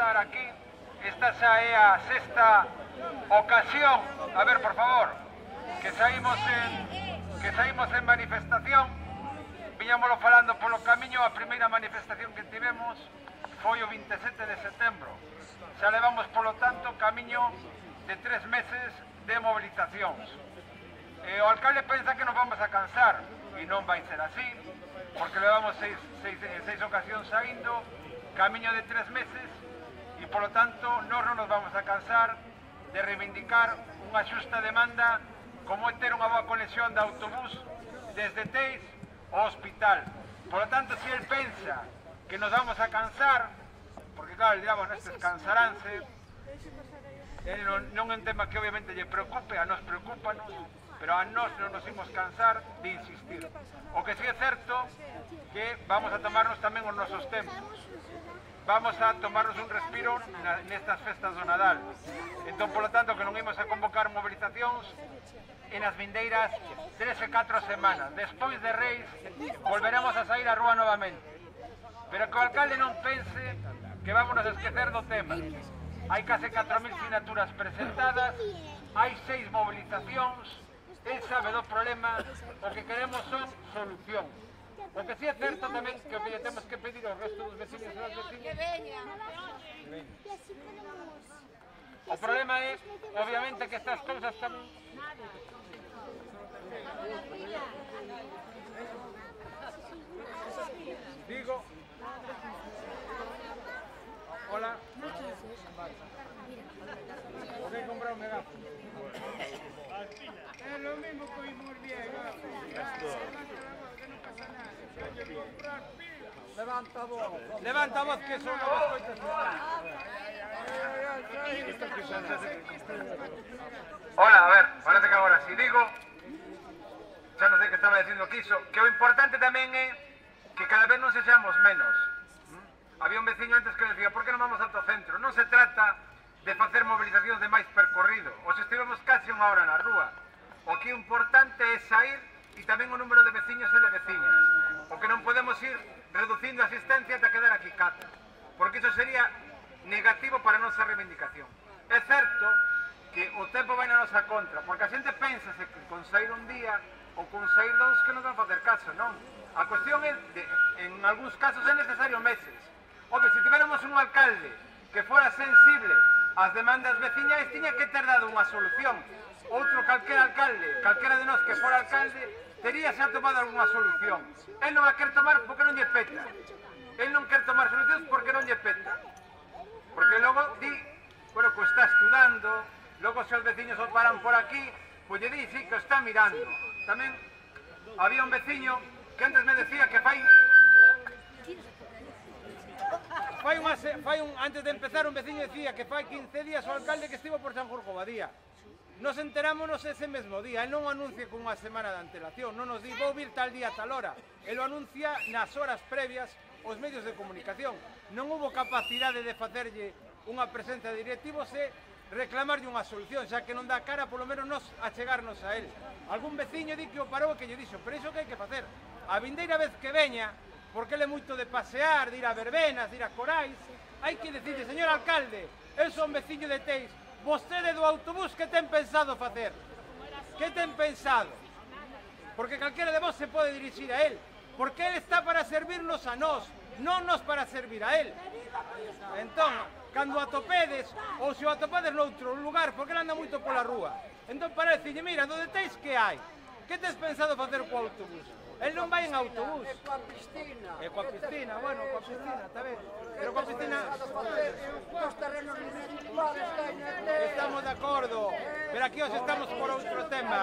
estar aquí. Esta sea a sexta ocasión. A ver, por favor, que saímos en manifestación. Viñámoslo falando polo camiño. A primeira manifestación que tivemos foi o 27 de setembro. Xa levamos, polo tanto, camiño de 3 meses de mobilizacións. O alcalde pensa que nos vamos a cansar, e non vai ser así, porque levamos seis ocasións saindo, camiño de 3 meses, e, polo tanto, nós non nos vamos a cansar de reivindicar unha xusta demanda como é ter unha boa conexión de autobús desde Teis ao hospital. Polo tanto, se ele pensa que nos vamos a cansar, porque claro, digamos, estes cansaránse, non é un tema que obviamente lle preocupe, a nos preocupanos, pero a nos non nos imos cansar de insistir. O que sí é certo que vamos a tomarnos tamén os nosos tempos, vamos a tomarnos un respiro nestas festas do Nadal. Entón, polo tanto, que non imos a convocar mobilizacións en as vindeiras 3 e 4 semanas. Despois de Reis, volveremos a sair á rúa novamente. Pero que o alcalde non pense que vámonos a esquecer do tema. Hai case 4.000 sinaturas presentadas, hai 6 mobilizacións, él sabe do problema, o que queremos son solución. O que si é certo tamén que o que lle temos que pedir ao resto dos vecinos e das vecinas. O problema é, obviamente, que estas cousas tamén... Digo... Hola. Voy a comprar un megáfono. Es lo mismo que hoy mordía el megáfono. Levanta voz. Levanta voz, que eso no va a escuchar. Hola, a ver, parece que ahora sí digo. Ya no sé qué estaba diciendo Quiso. Que lo importante también es que cada vez nos echamos menos. Había un veciño antes que decía, ¿por qué non vamos ao centro? Non se trata de facer movilizacións de máis percorrido. Os estivemos casi unha hora na rúa. O que importante é sair e tamén o número de veciños e de veciñas. O que non podemos ir reducindo a asistencia ata quedar aquí cata. Porque iso sería negativo para a nosa reivindicación. É certo que o tempo vai na nosa contra, porque a xente pensa que con sair un día ou con sair dous que non van facer caso, non? A cuestión é, en algúns casos, é necesario meses. Hombre, se tiveramos un alcalde que fora sensible ás demandas veciñais, tiña que ter dado unha solución. Outro, calquera alcalde, calquera de nós que fora alcalde, tería xa tomado algunha solución. Él non a quer tomar porque non lle peta. Él non quer tomar solucións porque non lle peta. Porque logo di, bueno, que está estudando, logo se os veciños os paran por aquí, pois lle di, sí, que o está mirando. Tamén había un veciño que antes me decía que antes de empezar, un veciño decía que fai 15 días o alcalde que estivo por San Jorge Badía. Nos enterámonos ese mesmo día, el non o anuncia con unha semana de antelación, non nos di vou vir tal día tal hora, el o anuncia nas horas previas os medios de comunicación. Non hubo capacidade de facerlle unha presencia de directivos e reclamarlle unha solución, xa que non dá cara, polo menos nos achegarnos a él. Algún veciño di que o parou e que lle dixo, pero iso que hai que facer? A vindeira vez que veña, porque él é moito de pasear, de ir a Verbenas, de ir a Corais, hai que decirle, señor alcalde, eu son veciño de Teis, vostede do autobús, que ten pensado facer? Que ten pensado? Porque calquera de vos se pode dirixir a él, porque él está para servirnos a nós, non nos para servir a él. Entón, cando o atopedes, ou se o atopades noutro lugar, porque él anda moito pola rúa, entón para decirle, mira, do de Teis que hai? Que tes pensado facer co autobús? Él non vai en autobús. É coa piscina. É coa piscina, bueno, coa piscina, está ben. Pero coa piscina... Estamos de acordo. Pero aquí hoxe estamos por outro tema.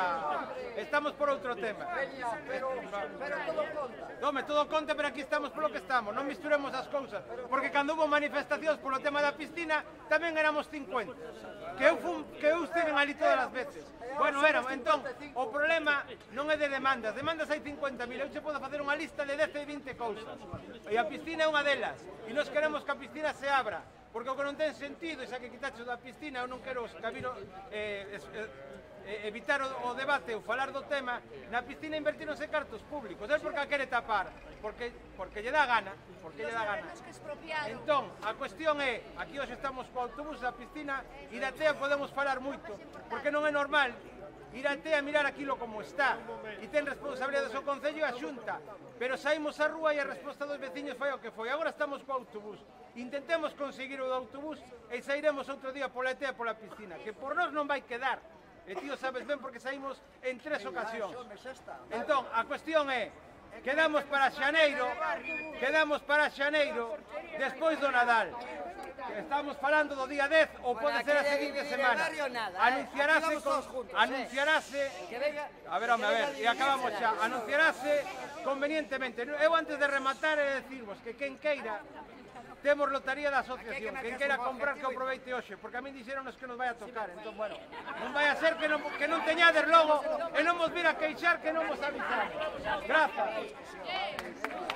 Estamos por outro tema. Pero todo conta. Dome, todo conta, pero aquí estamos polo que estamos. Non misturemos as cousas. Porque cando hubo manifestacións polo tema da piscina, tamén éramos 50. Que eu estiven ali todas as veces. Bueno, éramos. Entón, o problema non é de demandas. Demandas hai 50. Mira, eu che podo facer unha lista de 10 e 20 cousas, e a piscina é unha delas, e nos queremos que a piscina se abra, porque o que non ten sentido, xa que quitaste da piscina, eu non quero evitar o debate ou falar do tema, na piscina invertíronse cartos públicos, é porque a quere tapar, porque lle dá gana, entón, a cuestión é, aquí hoxe estamos co autobús da piscina e da ETEA podemos falar moito, porque non é normal ir a ETEA a mirar aquilo como está, e ten responsabilidade do seu Concello e a Xunta, pero saímos á rúa e a resposta dos veciños foi o que foi, agora estamos co autobús. Intentemos conseguir o do autobús e sairemos outro día pola ETEA e pola piscina, que por nós non vai quedar. E tío, sabes ben, porque saímos en tres ocasións. Entón, a cuestión é, quedamos para Xaneiro, despois do Nadal. Estamos falando do día 10 ou pode ser a seguinte semana. Anunciarase convenientemente. Eu antes de rematar é dicirvos que quen queira, temos lotaría da asociación, quen queira comprar que aproveite hoxe, porque a min dixeron que nos vai a tocar, entón, bueno, non vai a ser que non teñades logo e non vos vir a queixar que non vos avisamos. Grazas.